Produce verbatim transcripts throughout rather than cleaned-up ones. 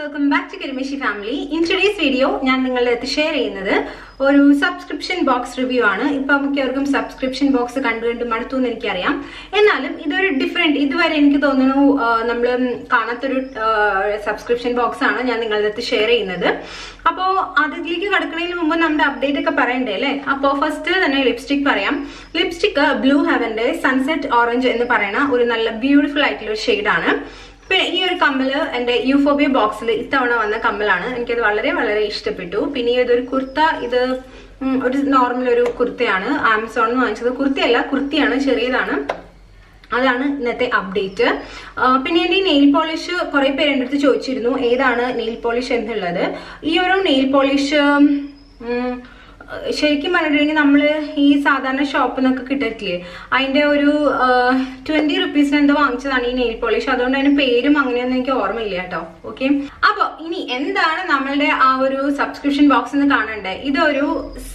Welcome back to Kirimishi family. In today's video, I will share a subscription box review. Now, I will share a subscription box review. This is different. This is a subscription box. I will share it. So, update. First, lipstick. Lipstick is Blue Heaven Day Sunset Orange. A beautiful light shade. This is a euphoria box. This is a kurta. This is a normal kurta. Amazon is a kurta. That is the update. Now, we have nail polish. We have nail polish. This is nail polish. Shaking Mandarin, we have a shop in the shop. I have twenty rupees and nail polish. I have paid for it. Okay? Now, we have a subscription box. This is a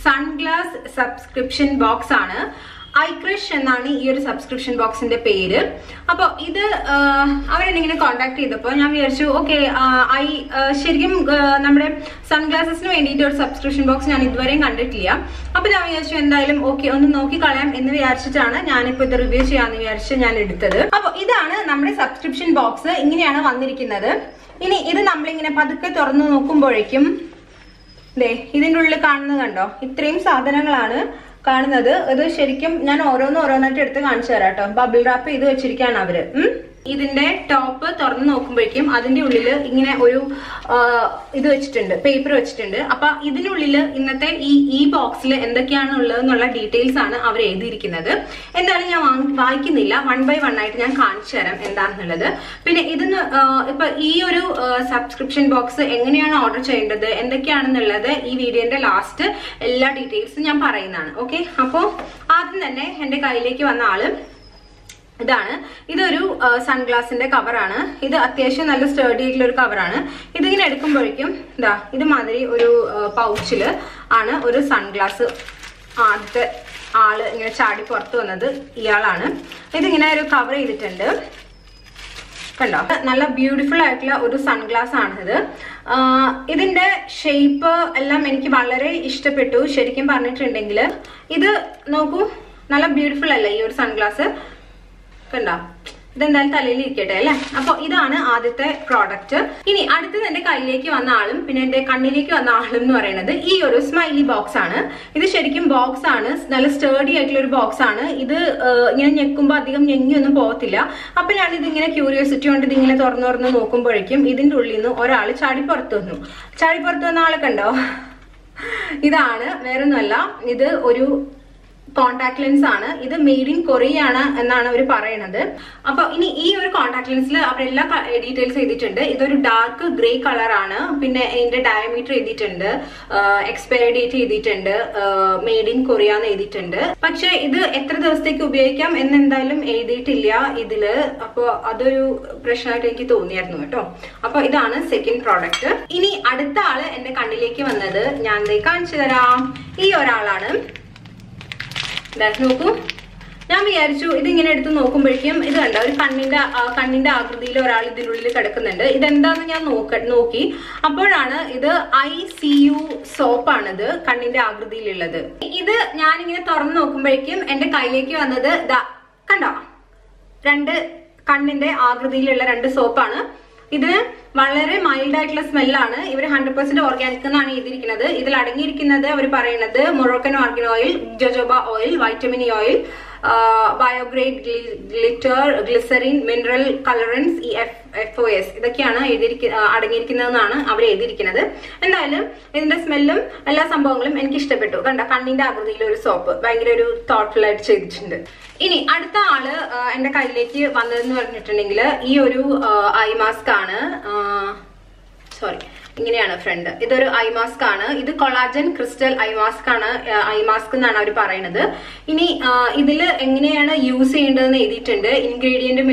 sunglass subscription box. Eyecrush is the subscription box. Now, I contact you. I said, okay, I have sunglasses and subscription box. I have said, okay, I will review it. Now, this is the subscription box. This is the This is a bubble wrap. This is a top. This is a paper. This is a box. Details are one by one. This subscription box. This is the last details. Okay, so that's this is a sunglass cover. This is a sturdy cover. This is a pouch. This is a sunglass. This is a cover. Nalla beautiful aitla oru sunglass aanadhu idinte shape ellam eniki valare ishtapettu sherikkum parnitundengil idu nokku nalla beautiful alla ee oru sunglass kanda ഇതെന്തായാലും തലയിൽ ഇരിക്കട്ടെ അല്ലേ അപ്പോൾ ഇതാണ് ആദ്യത്തെ product ഇനി അടുത്തത് എൻ്റെ കയ്യിലേക്ക് വന്ന ആളും പിന്നെ എൻ്റെ കണ്ണിലേക്ക് വന്ന ആളും എന്ന് പറയുന്നത് ഈ ഒരു സ്മൈലി ബോക്സ് ആണ് ഇത് ശരിക്കും ബോക്സ് ആണ് നല്ല സ്റ്റർഡി ആയിട്ടുള്ള ഒരു ബോക്സ് ആണ് ഇത് ഇങ്ങനെ ഞെക്കുമ്പോൾ അധികം ഞെങ്ങി ഒന്നും പോവില്ല അപ്പോൾ ഞാൻ ഇത് ഇങ്ങനെ ക്യൂരിയോസിറ്റി കൊണ്ട് ഇത് ഇങ്ങനെ തുറന്നു തുറന്നു നോക്കുമ്പോഴേക്കും ഇതിന്റെ ഉള്ളിൽ നിന്ന് ഒരാൾ ചാടി പുറത്തു വന്നു ചാടി പുറത്തു വന്ന ആളെ കണ്ടോ ഇതാണ് വേറൊന്നുമല്ല ഇത് ഒരു contact lens is made in Korea ennaanu avaru parayanathu appo ini ee oru contact lens il avaru ella details edittunde idoru dark grey color aanu pinne inde diameter edittunde expiry date edittunde made in Korea nu edittunde pakshe idu etra divasathekku ubhayikkam ennu endalum editilla idile appo adoru prashnayittu enikku thoniyirunnu ketto appo idana second product ini adutha aale ende kannilekku vannathu njan dei kaanichu tharam ee oralaanu That's no good. Now we are showing the Nokumbium is under Kandinda Kandinda Agudil or Ali the Rulli Katakananda. Then the Noki upper ana either I see you soap another Kandinda Agudil leather. Either Yaning a Thoran Nokumbium and a Kaileki another the Kanda Randa Kandinda Agudil and a soap ana. Either Malare mild atlas melana, even one hundred percent organic and another, either Ladangir Kinada, Reparanada, Moroccan organ oil, Jojoba oil, vitamin E oil, uh, biograde gl glitter, glycerin, mineral colorants, E F F O S. The Kiana, Adangirkinana, Avadikinada, and the alum, in the smellum, alas, some bonglum, and Kishtapeto, and the Kandinda Agudilur soap, Bangradu thoughtful at Chichin. In Ada and the Kailaki, Vandan Nutringler, Euru eye mask. Uh, sorry, this is a friend. This is an eye mask. This is collagen crystal eye mask. Eye mask is a use ingredient.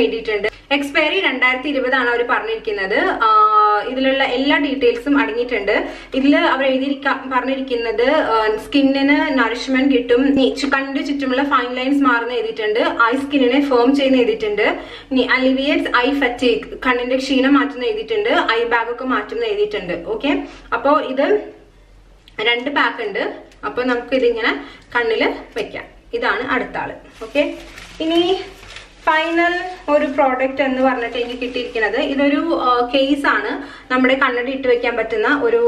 Expiry is two thousand twenty. This ഇതിലുള്ള എല്ലാ ഡീറ്റെയിൽസും അടങ്ങിയിട്ടുണ്ട്. ഇതിൽ അവർ എഴുതിയിരിക്കാൻ പറഞ്ഞിരിക്കുന്നത് സ്കിന്നിന് nourishment കിട്ടും, കണ്ണിന് ചുറ്റുമുള്ള ഫൈൻ ലൈൻസ് മാറുന്ന എഴുതിയിട്ടുണ്ട്, ഐ സ്കിന്നിനെ ഫോം ചെയ്യുന്ന എഴുതിയിട്ടുണ്ട്, അലിവിയേറ്റ്സ് ഐ ഫറ്റീഗ് കണ്ണിന്റെ ക്ഷീണം മാറ്റുന്ന എഴുതിയിട്ടുണ്ട്, ഐ ബാഗ് ഒക്കെ മാറ്റുന്ന എഴുതിയിട്ടുണ്ട്. ഓക്കെ, അപ്പോൾ ഇത് രണ്ട് പാക്ക് ഉണ്ട്. അപ്പോൾ നമുക്ക് ഇതിങ്ങനെ കണ്ണിൽ വെക്കാം. ഇതാണ് അടുത്ത ആള്. ഓക്കെ, ഇനി ഫൈനൽ ഒരു പ്രോഡക്റ്റ് എന്ന് പറഞ്ഞിട്ട് എനിക്ക് കിട്ടിയിരിക്കുന്നത് ഇതൊരു കേസാണ്. നമ്മുടെ കണ്ണടി ഇട്ട് വെക്കാൻ പറ്റുന്ന ഒരു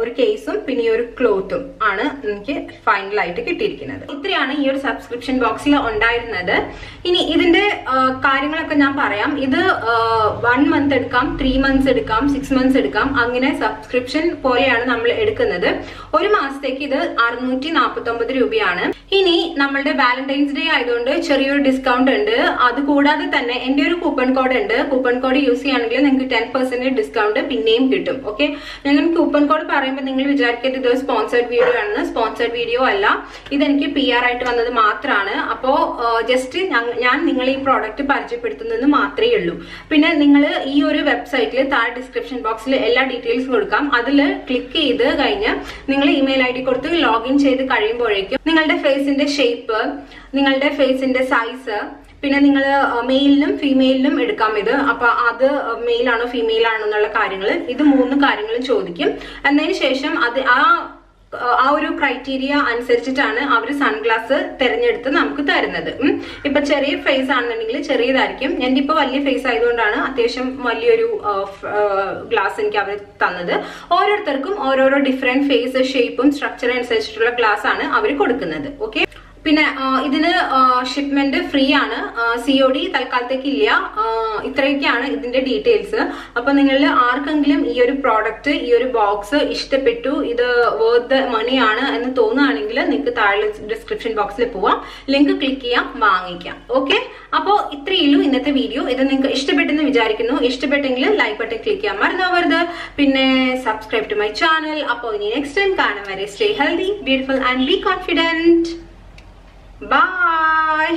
ഒരു കേസും പിന്നെ ഒരു ക്ലോത്തും ആണ് എനിക്ക് ഫൈനലായിട്ട് കിട്ടിയിരിക്കുന്നത്. ഇത്രയാണ് ഈ ഒരു സബ്സ്ക്രിപ്ഷൻ ബോക്സിൽ ഉണ്ടായിരുന്നത്. ഇനി ഇതിന്റെ കാര്യങ്ങളൊക്കെ ഞാൻ പറയാം. ഇത് വൺ മന്ത് എടുക്കാം, ത്രീ മന്ത്സ് എടുക്കാം, സിക്സ് മന്ത്സ് എടുക്കാം. അങ്ങനെ സബ്സ്ക്രിപ്ഷൻ പോലെയാണ് നമ്മൾ എടുക്കുന്നത്. ഒരു മാസത്തേക്ക് ഇത് അറുന്നൂറ്റി നാൽപ്പത്തി ഒമ്പത് രൂപയാണ്. ഇനി നമ്മളുടെ വാലന്റൈൻസ് ഡേ ആയതുകൊണ്ട് ചെറിയൊരു ഡിസ്കൗണ്ട് ഉണ്ട്. അത് കൂടാതെ തന്നെ എന്റെ ഒരു കൂപ്പൺ കോഡ് ഉണ്ട്. കൂപ്പൺ കോഡ് യൂസ് ചെയ്യുകയാണെങ്കിൽ നിങ്ങൾക്ക് ടെൻ പെർസെന്റേജ് ഡിസ്കൗണ്ട് പിന്നെയും കിട്ടും. ഓക്കെ, ഞാൻ കൂപ്പൺ കോഡ് പറയുമ്പോൾ നിങ്ങൾ വിചാരിക്കരുത് ഇത് സ്പോൺസേർഡ് വീഡിയോ ആണെന്ന്. സ്പോൺസേർഡ് വീഡിയോ അല്ല, ഇതെനിക്ക് പി ആർ ആയിട്ട് വന്നത് മാത്രമാണ്. അപ്പോൾ ജസ്റ്റ് ഞാൻ നിങ്ങൾ ഈ പ്രോഡക്റ്റ് പരിചയപ്പെടുത്തുന്നത് മാത്രമേ ഉള്ളൂ. പിന്നെ നിങ്ങൾ ഈ ഒരു വെബ്സൈറ്റിൽ താഴെ ഡിസ്ക്രിപ്ഷൻ ബോക്സിൽ എല്ലാ ഡീറ്റെയിൽസ് കൊടുക്കാം. അതിൽ ക്ലിക്ക് ചെയ്ത് കഴിഞ്ഞ് നിങ്ങൾ ഇമെയിൽ ഐ ഡി കൊടുത്ത് ലോഗിൻ ചെയ്ത് കഴിയുമ്പോഴേക്കും നിങ്ങളുടെ ഫേസിന്റെ ഷേപ്പ്, നിങ്ങളുടെ ഫേസിന്റെ സൈസ്, പിന്നെ നിങ്ങൾ മെയിലിനും ഫീമെയിലിനും എടുക്കാം ഇത്. അപ്പൊ അത് മെയിൽ ആണോ ഫീമെയിൽ ആണോ എന്നുള്ള കാര്യങ്ങൾ, ഇത് മൂന്ന് കാര്യങ്ങളും ചോദിക്കും. എന്നതിന് ശേഷം അത് ആ ആ ഒരു ക്രൈറ്റീരിയ അനുസരിച്ചിട്ടാണ് അവർ സൺഗ്ലാസ് തിരഞ്ഞെടുത്ത് നമുക്ക് തരുന്നത്. ഇപ്പൊ ചെറിയ ഫേസ് ആണെന്നുണ്ടെങ്കിൽ ചെറിയതായിരിക്കും. എൻ്റെ ഇപ്പൊ വലിയ ഫേസ് ആയതുകൊണ്ടാണ് അത്യാവശ്യം വലിയൊരു ഗ്ലാസ് എനിക്ക് അവർ തന്നത്. ഓരോരുത്തർക്കും ഓരോരോ ഡിഫറെന്റ് ഫേസ് ഷേപ്പും സ്ട്രക്ചറും അനുസരിച്ചിട്ടുള്ള ഗ്ലാസ് ആണ് അവർ കൊടുക്കുന്നത്. ഓക്കെ, പിന്നെ ഇതിന് ഷിപ്മെന്റ് ഫ്രീ ആണ്. സി ഒ ഡി തൽക്കാലത്തേക്ക് ഇല്ല. ഇത്രയൊക്കെയാണ് ഇതിന്റെ ഡീറ്റെയിൽസ്. അപ്പൊ നിങ്ങളിൽ ആർക്കെങ്കിലും ഈ ഒരു പ്രോഡക്റ്റ്, ഈ ഒരു ബോക്സ് ഇഷ്ടപ്പെട്ടു, ഇത് വർത്ത് മണി ആണ് എന്ന് തോന്നുകയാണെങ്കിൽ നിങ്ങൾക്ക് താഴെ ഡിസ്ക്രിപ്ഷൻ ബോക്സിൽ പോവാം, ലിങ്ക് ക്ലിക്ക് ചെയ്യാം, വാങ്ങിക്കാം. ഓക്കെ, അപ്പോൾ ഇത്രയുള്ളൂ ഇന്നത്തെ വീഡിയോ. ഇത് നിങ്ങൾക്ക് ഇഷ്ടപ്പെട്ടെന്ന് വിചാരിക്കുന്നു. ഇഷ്ടപ്പെട്ടെങ്കിൽ ലൈക്ക് ബട്ടൺ ക്ലിക്ക് ചെയ്യാൻ മറന്നുപോകരുത്. പിന്നെ സബ്സ്ക്രൈബ് ടു മൈ ചാനൽ. അപ്പോൾ ഇനി നെക്സ്റ്റ് ടൈം കാണാൻ വരെ stay healthy, beautiful and be confident. Bye.